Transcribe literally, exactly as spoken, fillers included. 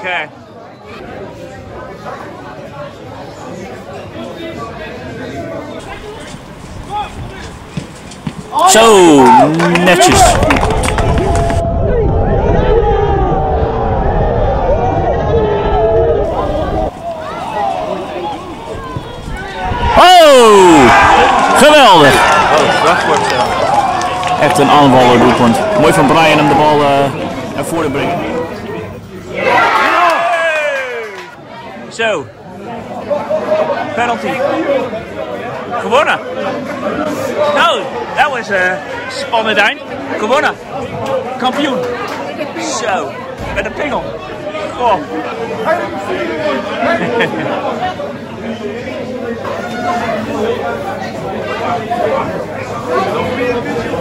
Okay. Zo, netjes. Oh, geweldig. Echt een aanvaller doelpunt. Mooi van Brian om de bal uh, naar voren te brengen. Zo, penalty. Gewonnen. Nou, dat was een spannend eind. Gewonnen. Kampioen. Zo, met een pingel. Oh.